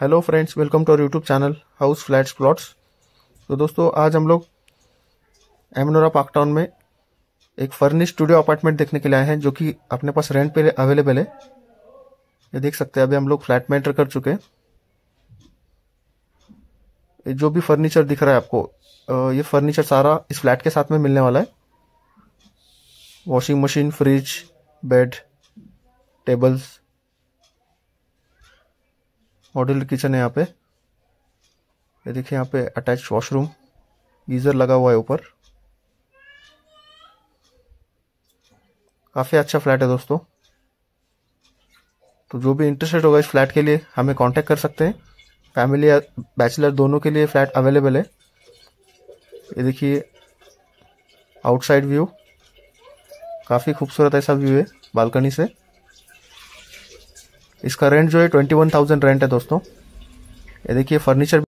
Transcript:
Hello friends, welcome to our YouTube channel house flats plots. तो दोस्तों, आज हम लोग एमनोरा पार्क टाउन में एक फर्निश्ड स्टूडियो अपार्टमेंट देखने के लिए आए हैं, जो कि अपने पास रेंट पे अवेलेबल है। ये देख सकते हैं, अभी हम लोग फ्लैट में एंटर कर चुके हैं। जो भी फर्नीचर दिख रहा है आपको, ये फर्नीचर सारा इस फ्लैट के साथ में मिलने वाला है। Washing machine, fridge, bed, tables, modular kitchen है यहाँ पे। ये देखिए, यहाँ पे अटैच वॉशरूम, गीजर लगा हुआ है ऊपर। काफ़ी अच्छा फ्लैट है दोस्तों। तो जो भी इंटरेस्टेड होगा इस फ्लैट के लिए हमें कांटेक्ट कर सकते हैं। फैमिली या बैचलर दोनों के लिए फ्लैट अवेलेबल है। ये देखिए आउटसाइड व्यू, काफ़ी खूबसूरत ऐसा व्यू है बालकनी से। इसका रेंट जो है 21,000 रेंट है दोस्तों। ये देखिए फर्नीचर